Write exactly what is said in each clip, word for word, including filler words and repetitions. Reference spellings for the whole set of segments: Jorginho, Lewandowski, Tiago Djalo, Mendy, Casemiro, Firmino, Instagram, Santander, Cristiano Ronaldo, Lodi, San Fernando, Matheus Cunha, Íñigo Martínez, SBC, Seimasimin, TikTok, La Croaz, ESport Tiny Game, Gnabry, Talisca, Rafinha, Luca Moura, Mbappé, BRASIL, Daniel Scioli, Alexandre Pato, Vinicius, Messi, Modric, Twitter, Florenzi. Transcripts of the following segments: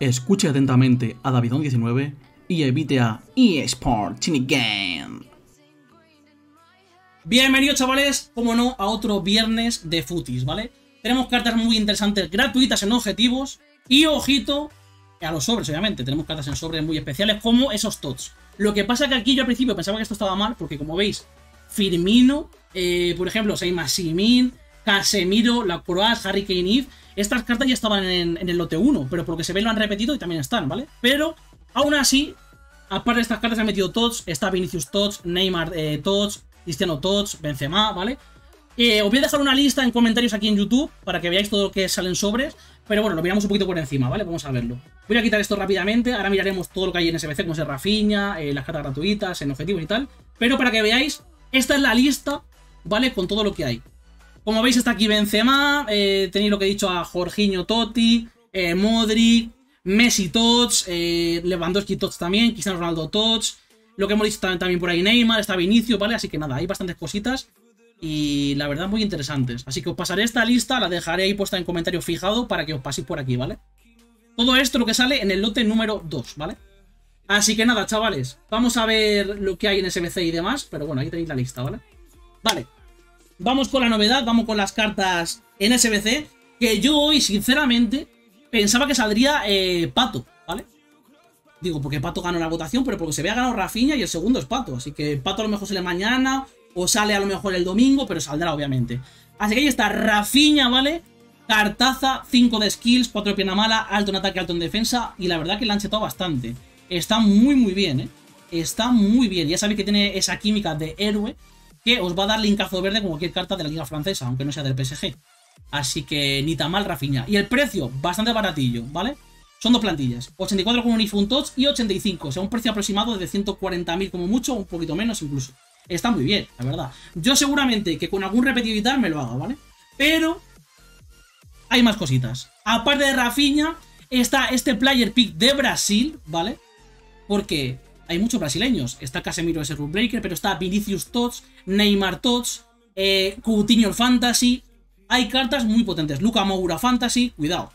escuche atentamente a Davidon diecinueve y evite a ESport Tiny Game. Bienvenidos, chavales, como no, a otro viernes de footies, ¿vale? Tenemos cartas muy interesantes, gratuitas en objetivos y, ojito, a los sobres, obviamente. Tenemos cartas en sobres muy especiales como esos tots. Lo que pasa que aquí yo al principio pensaba que esto estaba mal porque, como veis, Firmino, eh, por ejemplo, Seimasimin, Casemiro, La Croaz, Harry Kane, If, estas cartas ya estaban en, en el lote uno, pero porque se ve lo han repetido y también están, ¿vale? Pero, aún así, aparte de estas cartas se han metido tots, está Vinicius tots, Neymar eh, tots, Cristiano tots, Benzema, ¿vale? Eh, os voy a dejar una lista en comentarios aquí en YouTube para que veáis todo lo que salen sobres, pero bueno, lo miramos un poquito por encima, ¿vale? Vamos a verlo. Voy a quitar esto rápidamente, ahora miraremos todo lo que hay en S B C, como es Rafinha, eh, las cartas gratuitas, en objetivos y tal, pero para que veáis, esta es la lista, ¿vale? Con todo lo que hay. Como veis, está aquí Benzema, eh, tenéis lo que he dicho a Jorginho Totti, eh, Modric, Messi Tots, eh, Lewandowski Tots también, Cristiano Ronaldo Tots, lo que hemos dicho también, también por ahí Neymar, está Vinicius, ¿vale? Así que nada, hay bastantes cositas y la verdad muy interesantes. Así que os pasaré esta lista, la dejaré ahí puesta en comentario fijado para que os paséis por aquí, ¿vale? Todo esto lo que sale en el lote número dos, ¿vale? Así que nada, chavales, vamos a ver lo que hay en S B C y demás, pero bueno, ahí tenéis la lista, ¿vale? Vale, vamos con la novedad, vamos con las cartas en S B C, que yo hoy, sinceramente, pensaba que saldría eh, Pato, ¿vale? Digo, porque Pato ganó la votación, pero porque se había ganado Rafinha y el segundo es Pato, así que Pato a lo mejor sale mañana, o sale a lo mejor el domingo, pero saldrá, obviamente. Así que ahí está Rafinha, ¿vale? Cartaza, cinco de skills, cuatro de pierna mala, alto en ataque, alto en defensa, y la verdad que la han chetado bastante. Está muy muy bien, ¿eh? Está muy bien. Ya sabéis que tiene esa química de héroe que os va a dar linkazo verde con cualquier carta de la liga francesa, aunque no sea del P S G. Así que ni tan mal Rafinha. Y el precio, bastante baratillo, ¿vale? Son dos plantillas, ochenta y cuatro con un I F, un Tots y ochenta y cinco. O sea, un precio aproximado de ciento cuarenta mil como mucho, un poquito menos incluso. Está muy bien, la verdad. Yo seguramente que con algún repetido y tal me lo hago, ¿vale? Pero hay más cositas. Aparte de Rafinha, está este player pick de Brasil, ¿vale? Porque hay muchos brasileños. Está Casemiro, ese rule breaker, pero está Vinicius Tots, Neymar Tots, eh, Coutinho el Fantasy. Hay cartas muy potentes. Luca Moura Fantasy, cuidado.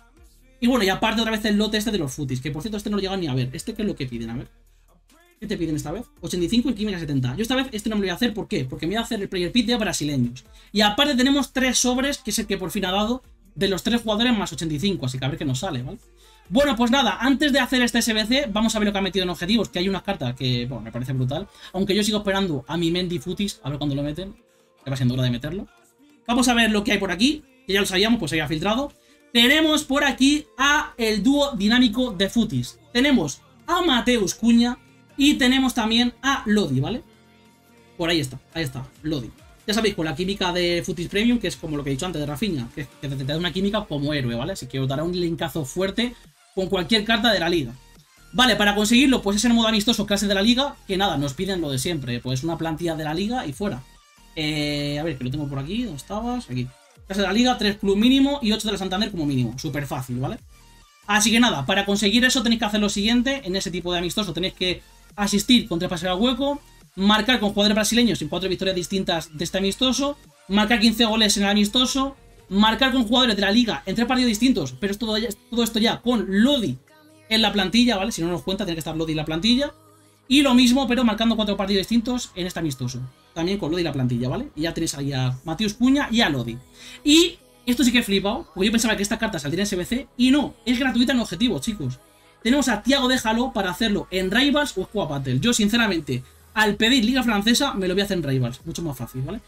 Y bueno, y aparte otra vez el lote este de los footies, que por cierto este no lo llegan ni a ver. Este, ¿qué es lo que piden? A ver. ¿Qué te piden esta vez? ochenta y cinco y química setenta. Yo esta vez este no me lo voy a hacer, ¿por qué? Porque me voy a hacer el player pick de brasileños. Y aparte tenemos tres sobres, que es el que por fin ha dado, de los tres jugadores más ochenta y cinco, así que a ver qué nos sale, ¿vale? Bueno, pues nada, antes de hacer este S B C, vamos a ver lo que ha metido en objetivos, que hay unas cartas que, bueno, me parece brutal. Aunque yo sigo esperando a mi Mendy Footies, a ver cuándo lo meten, que va siendo hora de meterlo. Vamos a ver lo que hay por aquí, que ya lo sabíamos, pues se había filtrado. Tenemos por aquí a el dúo dinámico de Footies. Tenemos a Matheus Cunha y tenemos también a Lodi, ¿vale? Por ahí está, ahí está, Lodi. Ya sabéis, con la química de Footies Premium, que es como lo que he dicho antes de Rafinha, que te da una química como héroe, ¿vale? Así que os dará un linkazo fuerte con cualquier carta de la liga. Vale, para conseguirlo, pues es el modo amistoso clase de la liga, que nada, nos piden lo de siempre, pues una plantilla de la liga y fuera. Eh, a ver, que lo tengo por aquí, ¿dónde estabas? Aquí. Clase de la liga, tres club mínimo y ocho de la Santander como mínimo, súper fácil, ¿vale? Así que nada, para conseguir eso tenéis que hacer lo siguiente, en ese tipo de amistoso tenéis que asistir con tres pases al hueco, marcar con jugadores brasileños en cuatro victorias distintas de este amistoso, marcar quince goles en el amistoso, marcar con jugadores de la liga en tres partidos distintos, pero es todo, todo esto ya con Lodi en la plantilla, ¿vale? Si no nos cuenta, tiene que estar Lodi en la plantilla. Y lo mismo, pero marcando cuatro partidos distintos en este amistoso. También con Lodi en la plantilla, ¿vale? Y ya tenéis ahí a Matheus Cunha y a Lodi. Y esto sí que he flipado, porque yo pensaba que esta carta saldría en S B C, y no, es gratuita en objetivos, chicos. Tenemos a Tiago Djalo para hacerlo en Rivals o Squad Battle. Yo, sinceramente, al pedir Liga Francesa, me lo voy a hacer en Rivals, mucho más fácil, ¿vale?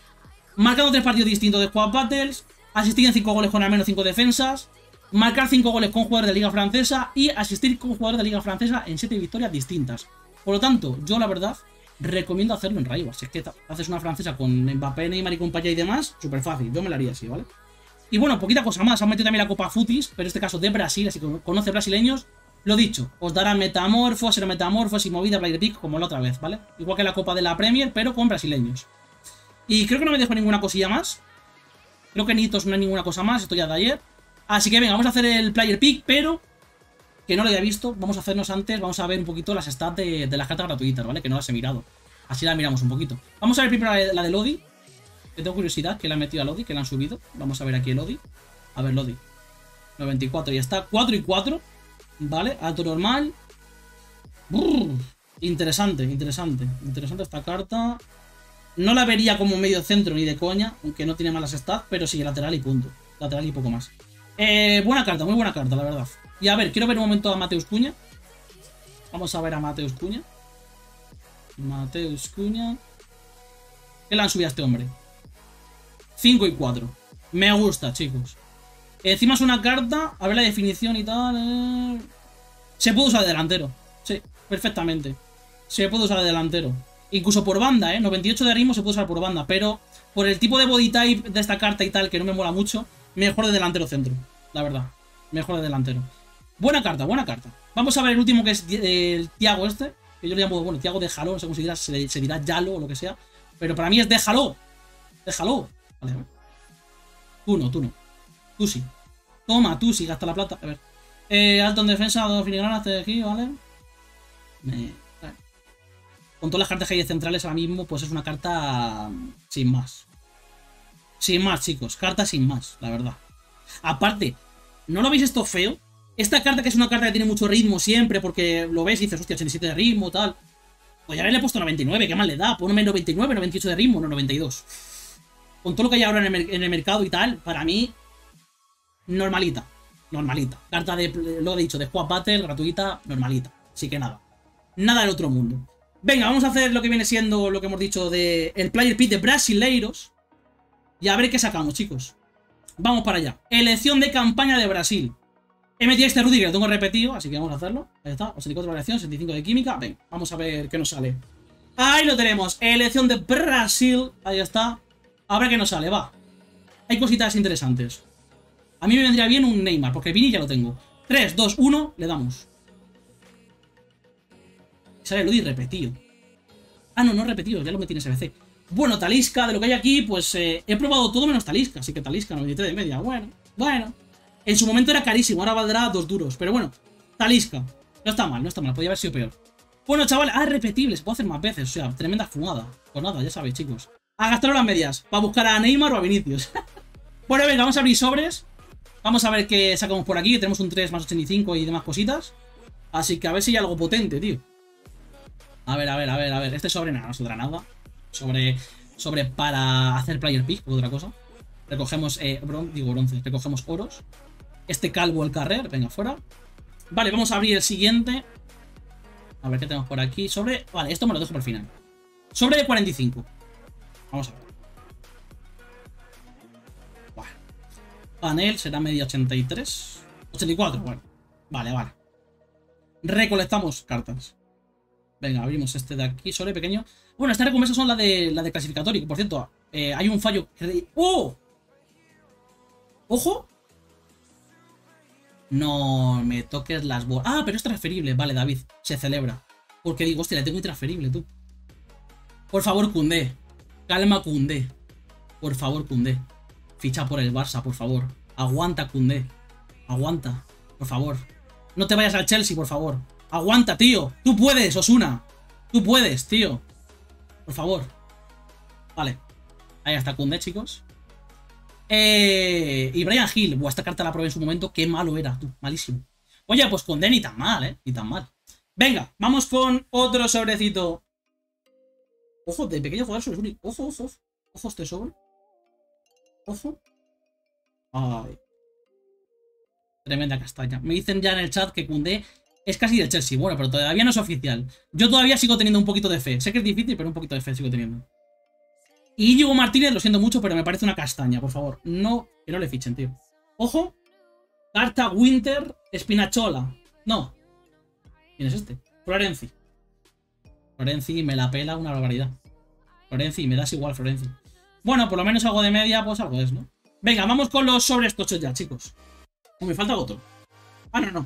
Marcando tres partidos distintos de Squad Battles, asistir en cinco goles con al menos cinco defensas, marcar cinco goles con jugadores de Liga Francesa y asistir con jugadores de Liga Francesa en siete victorias distintas. Por lo tanto, yo la verdad recomiendo hacerlo en Rivals. Si es que haces una francesa con Mbappé, Neymar y compañía y demás, súper fácil, yo me la haría así, ¿vale? Y bueno, poquita cosa más, han metido también la Copa Footies, pero en este caso de Brasil, así que conoce brasileños. Lo dicho, os dará metamorfos, ser metamorfos y movida player pick como la otra vez, ¿vale? Igual que la Copa de la Premier, pero con brasileños. Y creo que no me dejo ninguna cosilla más. Creo que Nitos no hay ninguna cosa más, esto ya de ayer. Así que venga, vamos a hacer el player pick, pero que no lo había visto. Vamos a hacernos antes, vamos a ver un poquito las stats de, de las cartas gratuitas, ¿vale? Que no las he mirado. Así las miramos un poquito. Vamos a ver primero la de, la de Lodi. Que tengo curiosidad, que la han metido a Lodi, que la han subido. Vamos a ver aquí el Lodi. A ver, Lodi. noventa y cuatro, ya está. cuatro y cuatro. Vale, alto normal. Brr, interesante, interesante. Interesante esta carta. No la vería como medio centro ni de coña, aunque no tiene malas stats, pero sí, lateral y punto. Lateral y poco más. Eh, buena carta, muy buena carta, la verdad. Y a ver, quiero ver un momento a Matheus Cunha. Vamos a ver a Matheus Cunha. Matheus Cunha. ¿Qué le han subido a este hombre? cinco y cuatro. Me gusta, chicos. Encima es una carta, a ver la definición y tal. Eh... Se puede usar de delantero. Sí, perfectamente. Se puede usar de delantero. Incluso por banda, ¿eh? noventa y ocho de ritmo se puede usar por banda, pero por el tipo de body type de esta carta y tal, que no me mola mucho, mejor de delantero centro, la verdad. Mejor de delantero. Buena carta, buena carta. Vamos a ver el último, que es el Tiago este, que yo le llamo, bueno, Tiago Djalo, no sé cómo se dirá, se, se dirá Djalo o lo que sea, pero para mí es Djalo. Djalo. Vale, a ver. Tú no, tú no. Tú sí. Toma, tú sí, gasta la plata. A ver. Eh, alto en defensa, dos filigranas de aquí, ¿vale? Eh, vale. Con todas las cartas que hay de centrales ahora mismo, pues es una carta sin más. Sin más, chicos. Carta sin más, la verdad. Aparte, ¿no lo veis esto feo? Esta carta, que es una carta que tiene mucho ritmo siempre, porque lo ves y dices, hostia, ochenta y siete de ritmo, tal. Pues ya le he puesto noventa y nueve, ¿qué más le da? Ponme noventa y nueve, noventa y ocho de ritmo, no noventa y dos. Con todo lo que hay ahora en el, en el mercado y tal, para mí... normalita, normalita. Carta de, lo he dicho, de Squad Battle, gratuita, normalita. Así que nada, nada del otro mundo. Venga, vamos a hacer lo que viene siendo lo que hemos dicho de el Player Pick de brasileiros. Y a ver qué sacamos, chicos. Vamos para allá. Elección de campaña de Brasil. He metido este Rudy, que lo tengo repetido, así que vamos a hacerlo. Ahí está, ochenta y cuatro de variación, sesenta y cinco de química. Venga, vamos a ver qué nos sale. Ahí lo tenemos, elección de Brasil. Ahí está. A ver qué nos sale, va. Hay cositas interesantes. A mí me vendría bien un Neymar, porque Vini ya lo tengo. tres, dos, uno, le damos. Sale Lodi repetido. Ah, no, no repetido, ya lo metí en S B C. Bueno, Talisca, de lo que hay aquí, pues eh, he probado todo menos Talisca. Así que Talisca, noventa y tres de media, bueno, bueno. En su momento era carísimo, ahora valdrá dos duros. Pero bueno, Talisca, no está mal, no está mal, podría haber sido peor. Bueno, chavales, ah, repetible, se puede hacer más veces, o sea, tremenda fumada. Pues nada, ya sabéis, chicos. A gastar las medias, para buscar a Neymar o a Vinicius. Bueno, venga, vamos a abrir sobres. Vamos a ver qué sacamos por aquí. Tenemos un tres más ochenta y cinco y demás cositas. Así que a ver si hay algo potente, tío. A ver, a ver, a ver, a ver. Este sobre nada, no saldrá nada. Sobre, sobre para hacer player pick o otra cosa. Recogemos, eh, bron digo bronce, recogemos oros. Este calvo, el carrer, venga, fuera. Vale, vamos a abrir el siguiente. A ver qué tenemos por aquí. Sobre, vale, esto me lo dejo por el final. Sobre de cuarenta y cinco. Vamos a ver. Panel será media ochenta y tres. ochenta y cuatro, bueno. Vale, vale. Recolectamos cartas. Venga, abrimos este de aquí, sobre pequeño. Bueno, estas recompensas son las de, la de clasificatorio. Por cierto, eh, hay un fallo. ¡Oh! ¡Ojo! No me toques las bolas. Ah, pero es transferible. Vale, David, se celebra. Porque digo, hostia, le tengo intransferible, tú. Por favor, Koundé. Calma, Koundé. Por favor, Koundé. Ficha por el Barça, por favor. Aguanta, Koundé. Aguanta, por favor. No te vayas al Chelsea, por favor. Aguanta, tío. Tú puedes, Osuna. Tú puedes, tío. Por favor. Vale. Ahí está Koundé, chicos. Eh... Y Brian Hill. Buah, esta carta la probé en su momento. Qué malo era, tú. Malísimo. Oye, pues Koundé ni tan mal, ¿eh? Ni tan mal. Venga, vamos con otro sobrecito. Ojo, de pequeño jugador sobre Suri. Ojo, ojo, ojo. Ojo este sobre. Ojo. Ay. Tremenda castaña. Me dicen ya en el chat que Koundé es casi del Chelsea. Bueno, pero todavía no es oficial. Yo todavía sigo teniendo un poquito de fe. Sé que es difícil, pero un poquito de fe sigo teniendo. Y Íñigo Martínez, lo siento mucho, pero me parece una castaña, por favor. No, que no le fichen, tío. Ojo. Carta Winter Spinachola. No. ¿Quién es este? Florenzi. Florenzi me la pela una barbaridad. Florenzi, me das igual, Florenzi. Bueno, por lo menos algo de media, pues algo es, ¿no? Venga, vamos con los sobres tochos ya, chicos. Uy, me falta otro. Ah, no, no.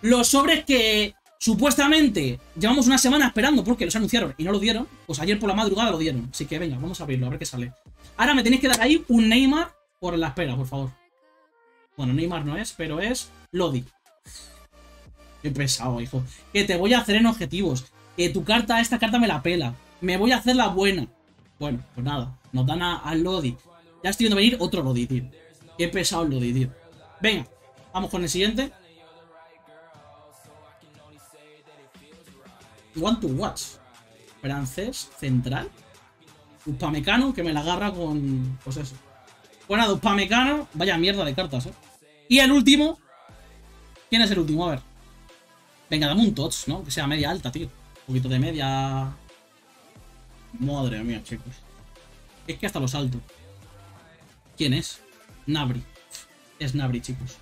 Los sobres que supuestamente llevamos una semana esperando porque los anunciaron y no los dieron. Pues ayer por la madrugada lo dieron. Así que venga, vamos a abrirlo, a ver qué sale. Ahora me tenéis que dar ahí un Neymar por la espera, por favor. Bueno, Neymar no es, pero es Lodi. Qué pesado, hijo. Que te voy a hacer en objetivos. Que tu carta, esta carta me la pela. Me voy a hacer la buena. Bueno, pues nada. Nos dan a, a Lodi. Ya estoy viendo venir otro Lodi, tío. Qué pesado el Lodi, tío. Venga, vamos con el siguiente. One to watch. Francés, central. Upamecano, que me la agarra con... Pues eso. Buena de Upamecano. Vaya mierda de cartas, eh. Y el último. ¿Quién es el último? A ver. Venga, dame un touch, ¿no? Que sea media alta, tío. Un poquito de media... Madre mía, chicos. Es que hasta lo salto. ¿Quién es? Gnabry. Es Gnabry, chicos.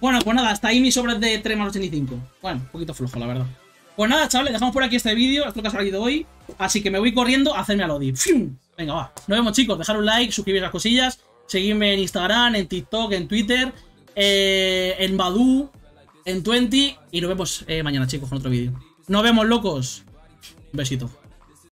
Bueno, pues nada, hasta ahí mis sobres de tres más ochenta y cinco. Bueno, un poquito flojo, la verdad. Pues nada, chavales, dejamos por aquí este vídeo. Esto es lo que ha salido hoy. Así que me voy corriendo a hacerme a Lodi. ¡Fium! Venga, va. Nos vemos, chicos. Dejad un like, suscribiros a las cosillas. Seguidme en Instagram, en TikTok, en Twitter, eh, en Badoo, en veinte. Y nos vemos eh, mañana, chicos, con otro vídeo. Nos vemos, locos. Un besito.